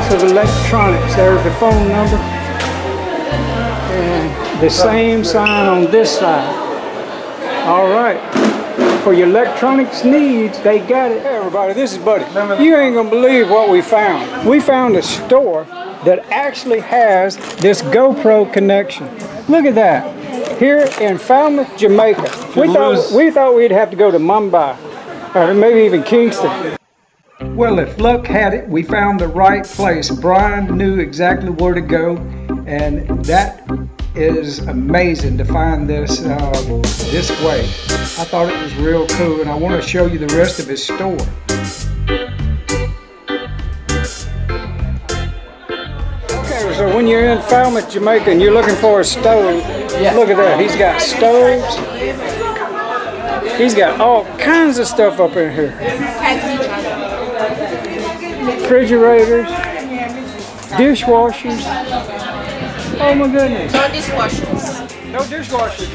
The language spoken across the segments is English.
House of Electronics. There's the phone number. And the same sign on this side. All right. For your electronics needs, they got it. Hey everybody, this is Buddy. You ain't gonna believe what we found. We found a store that actually has this GoPro connection. Look at that. Here in Falmouth, Jamaica. We thought we'd have to go to Mumbai, or maybe even Kingston. Well, if luck had it, we found the right place. Brian knew exactly where to go, and that is amazing to find this this way. I thought it was real cool, and I want to show you the rest of his store. Okay, so when you're in Falmouth, Jamaica, and you're looking for a stove, look at that. He's got stoves. He's got all kinds of stuff up in here. Refrigerators, dishwashers. Oh my goodness. No dishwashers. No dishwashers.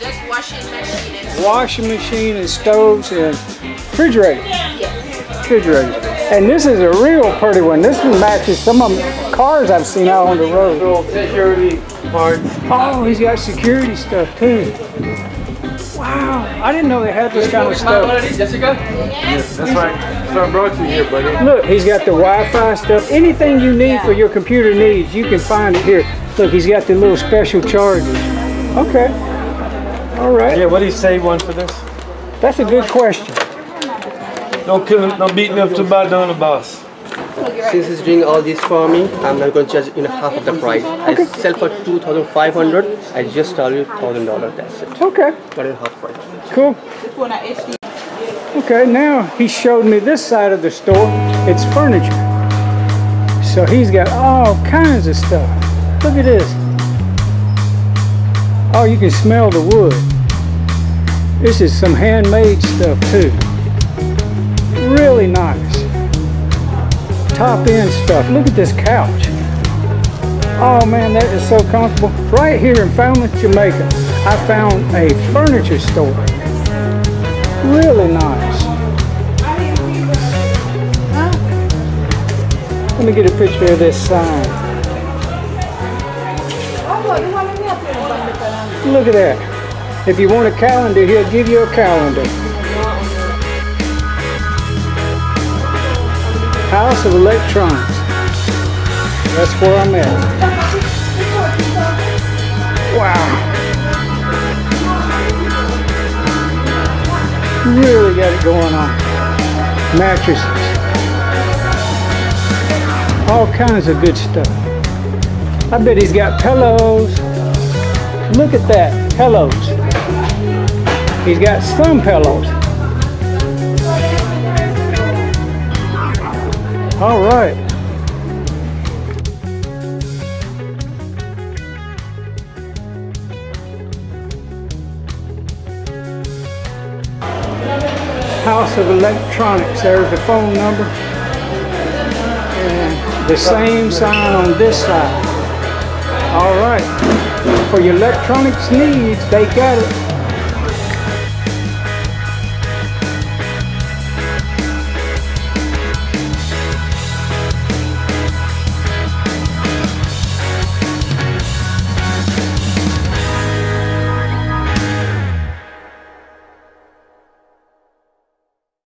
Just washing machine. And washing machine and stoves and refrigerators. Yeah. Refrigerators. And this is a real pretty one. This one matches some of the cars I've seen out on the road. Security parts. Oh, he's got security stuff too. Wow. I didn't know they had this kind of stuff. Already, Jessica? Yes, that's right. So I brought you here, buddy. Look, he's got the Wi-Fi stuff. Anything you need for your computer needs, you can find it here. Look, he's got the little special chargers. Okay. All right. Yeah, what do you say one for this? That's a good question. Don't kill him, don't beat me up too bad, don't the boss. Since he's doing all this for me, I'm not going to charge in half of the price. Okay. I sell for $2,500. I just tell you $1,000. That's it. Okay. Got it half price. Cool. Okay, now he showed me this side of the store. It's furniture. So he's got all kinds of stuff. Look at this. Oh, you can smell the wood. This is some handmade stuff too. Really nice. Top end stuff. Look at this couch. Oh man, that is so comfortable. Right here in Falmouth, Jamaica, I found a furniture store. Really nice. Let me get a picture of this sign. Look at that. If you want a calendar, he'll give you a calendar. House of Electronics. That's where I'm at. Wow. Really got it going on. Mattresses. All kinds of good stuff. I bet he's got pillows. Look at that. Pillows. He's got some pillows. All right. House of Electronics. There's the phone number. And the same sign on this side. All right. For your electronics needs, they got it.